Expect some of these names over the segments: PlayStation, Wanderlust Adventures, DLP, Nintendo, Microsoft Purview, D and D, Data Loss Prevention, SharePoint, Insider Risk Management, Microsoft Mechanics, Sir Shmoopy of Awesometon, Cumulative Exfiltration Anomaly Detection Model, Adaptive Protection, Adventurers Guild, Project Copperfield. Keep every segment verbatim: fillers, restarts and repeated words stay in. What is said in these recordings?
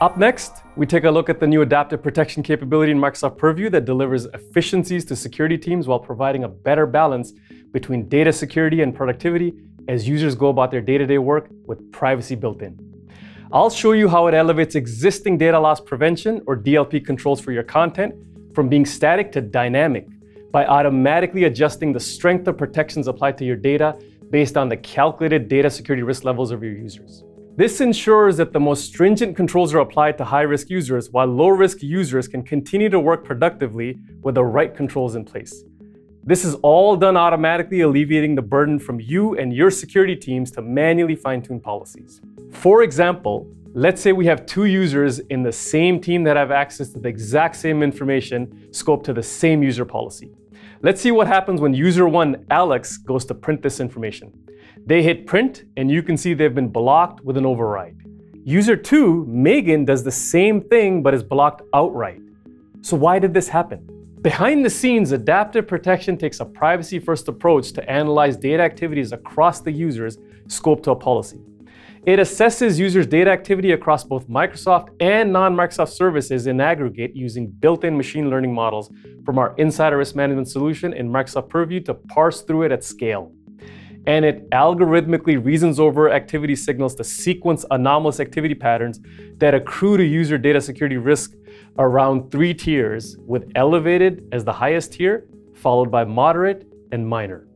Up next, we take a look at the new adaptive protection capability in Microsoft Purview that delivers efficiencies to security teams while providing a better balance between data security and productivity as users go about their day-to-day work with privacy built in. I'll show you how it elevates existing data loss prevention or D L P controls for your content from being static to dynamic by automatically adjusting the strength of protections applied to your data based on the calculated data security risk levels of your users. This ensures that the most stringent controls are applied to high-risk users, while low-risk users can continue to work productively with the right controls in place. This is all done automatically, alleviating the burden from you and your security teams to manually fine-tune policies. For example, let's say we have two users in the same team that have access to the exact same information scoped to the same user policy. Let's see what happens when user one, Alex, goes to print this information. They hit print, and you can see they've been blocked with an override. User two, Megan, does the same thing but is blocked outright. So why did this happen? Behind the scenes, Adaptive Protection takes a privacy-first approach to analyze data activities across the users scoped to a policy. It assesses users' data activity across both Microsoft and non-Microsoft services in aggregate using built-in machine learning models from our Insider Risk Management solution in Microsoft Purview to parse through it at scale. And it algorithmically reasons over activity signals to sequence anomalous activity patterns that accrue to user data security risk around three tiers, with elevated as the highest tier, followed by moderate and minor.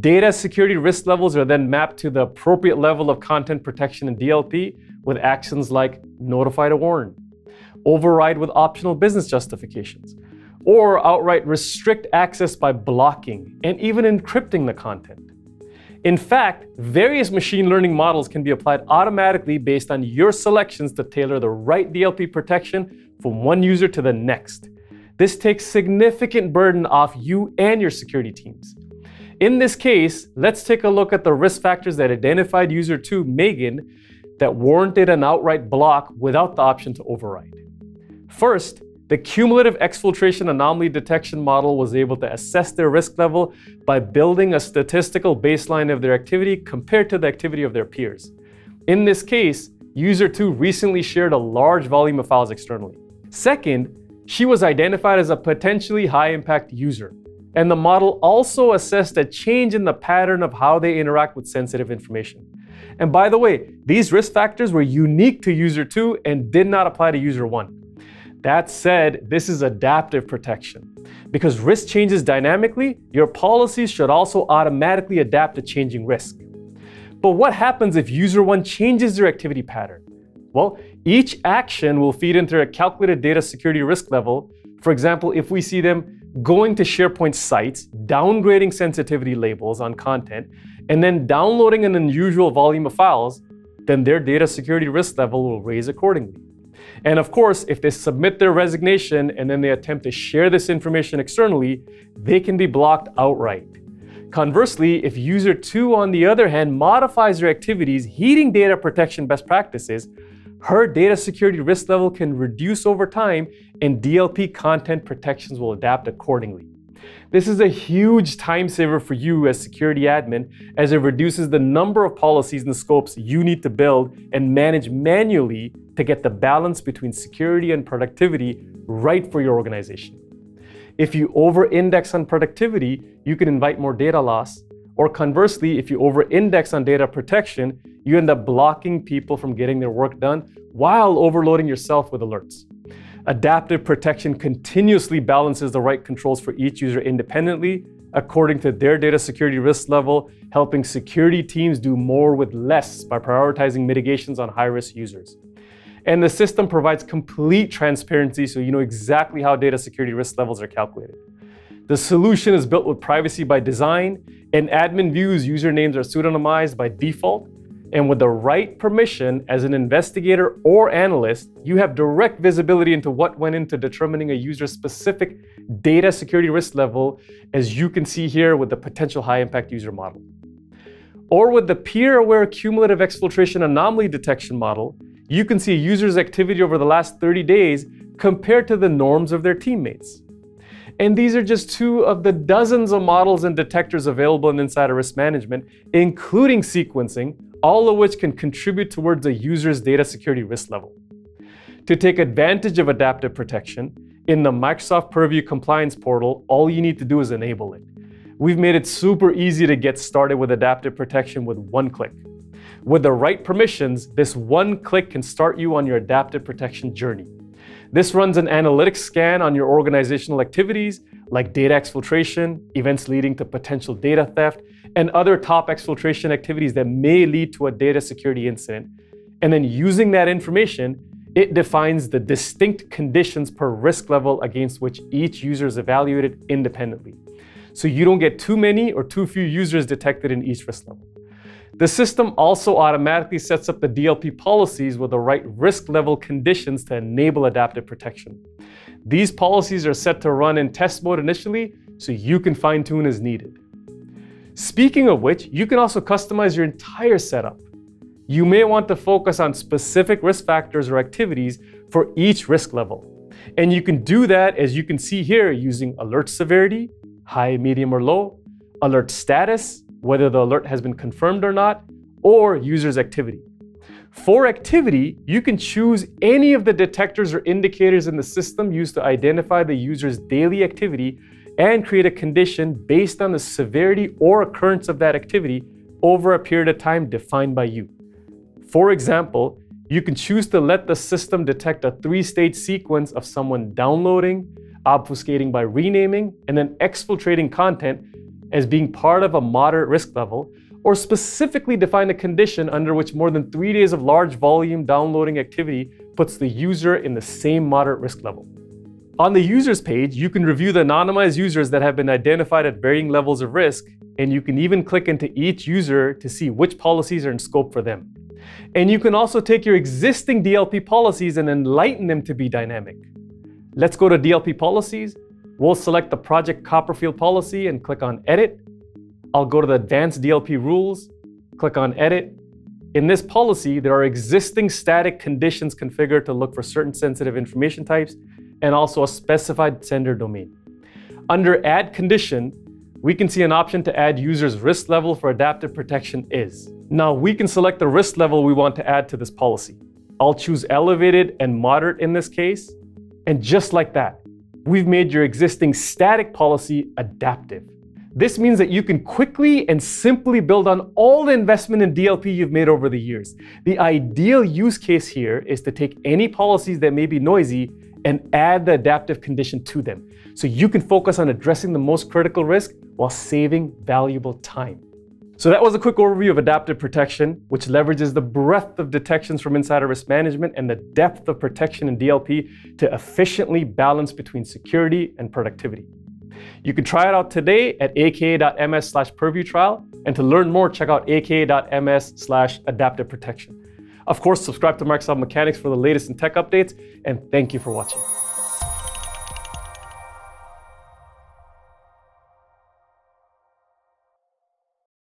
Data security risk levels are then mapped to the appropriate level of content protection in D L P with actions like notify to warn, override with optional business justifications, or outright restrict access by blocking and even encrypting the content. In fact, various machine learning models can be applied automatically based on your selections to tailor the right D L P protection from one user to the next. This takes significant burden off you and your security teams. In this case, let's take a look at the risk factors that identified user two, Megan, that warranted an outright block without the option to override. First, the Cumulative Exfiltration Anomaly Detection Model was able to assess their risk level by building a statistical baseline of their activity compared to the activity of their peers. In this case, user two recently shared a large volume of files externally. Second, she was identified as a potentially high-impact user. And the model also assessed a change in the pattern of how they interact with sensitive information. And by the way, these risk factors were unique to user two and did not apply to user one. That said, this is adaptive protection. Because risk changes dynamically, your policies should also automatically adapt to changing risk. But what happens if user one changes their activity pattern? Well, each action will feed into a calculated data security risk level. For example, if we see them going to SharePoint sites, downgrading sensitivity labels on content, and then downloading an unusual volume of files, then their data security risk level will raise accordingly. And of course, if they submit their resignation and then they attempt to share this information externally, they can be blocked outright. Conversely, if user two, on the other hand, modifies their activities, heeding data protection best practices, her data security risk level can reduce over time, and D L P content protections will adapt accordingly. This is a huge time saver for you as security admin, as it reduces the number of policies and scopes you need to build and manage manually to get the balance between security and productivity right for your organization. If you over-index on productivity, you can invite more data loss. Or conversely, if you over-index on data protection, you end up blocking people from getting their work done while overloading yourself with alerts. Adaptive protection continuously balances the right controls for each user independently according to their data security risk level, helping security teams do more with less by prioritizing mitigations on high-risk users. And the system provides complete transparency so you know exactly how data security risk levels are calculated. The solution is built with privacy by design, and admin views usernames are pseudonymized by default. And with the right permission as an investigator or analyst, you have direct visibility into what went into determining a user's specific data security risk level, as you can see here with the potential high-impact user model. Or with the peer-aware cumulative exfiltration anomaly detection model, you can see a user's activity over the last thirty days compared to the norms of their teammates. And these are just two of the dozens of models and detectors available in Insider Risk Management, including sequencing, all of which can contribute towards a user's data security risk level. To take advantage of Adaptive Protection, in the Microsoft Purview Compliance Portal, all you need to do is enable it. We've made it super easy to get started with Adaptive Protection with one click. With the right permissions, this one click can start you on your Adaptive Protection journey. This runs an analytics scan on your organizational activities like data exfiltration, events leading to potential data theft, and other top exfiltration activities that may lead to a data security incident. And then using that information, it defines the distinct conditions per risk level against which each user is evaluated independently. So you don't get too many or too few users detected in each risk level. The system also automatically sets up the D L P policies with the right risk level conditions to enable Adaptive Protection. These policies are set to run in test mode initially, so you can fine-tune as needed. Speaking of which, you can also customize your entire setup. You may want to focus on specific risk factors or activities for each risk level. And you can do that, as you can see here, using alert severity, high, medium, or low, alert status, whether the alert has been confirmed or not, or user's activity. For activity, you can choose any of the detectors or indicators in the system used to identify the user's daily activity and create a condition based on the severity or occurrence of that activity over a period of time defined by you. For example, you can choose to let the system detect a three-stage sequence of someone downloading, obfuscating by renaming, and then exfiltrating content as being part of a moderate risk level, or specifically define a condition under which more than three days of large volume downloading activity puts the user in the same moderate risk level. On the users page, you can review the anonymized users that have been identified at varying levels of risk, and you can even click into each user to see which policies are in scope for them. And you can also take your existing D L P policies and enlighten them to be dynamic. Let's go to D L P policies. We'll select the Project Copperfield policy and click on Edit. I'll go to the Advanced D L P Rules, click on Edit. In this policy, there are existing static conditions configured to look for certain sensitive information types and also a specified sender domain. Under Add Condition, we can see an option to add user's risk level for Adaptive Protection is. Now we can select the risk level we want to add to this policy. I'll choose Elevated and Moderate in this case, and just like that, we've made your existing static policy adaptive. This means that you can quickly and simply build on all the investment in D L P you've made over the years. The ideal use case here is to take any policies that may be noisy and add the adaptive condition to them, so you can focus on addressing the most critical risk while saving valuable time. So that was a quick overview of Adaptive Protection, which leverages the breadth of detections from Insider Risk Management and the depth of protection in D L P to efficiently balance between security and productivity. You can try it out today at a k a dot m s slash purview trial, and to learn more, check out a k a dot m s slash adaptive protection. Of course, subscribe to Microsoft Mechanics for the latest in tech updates, and thank you for watching.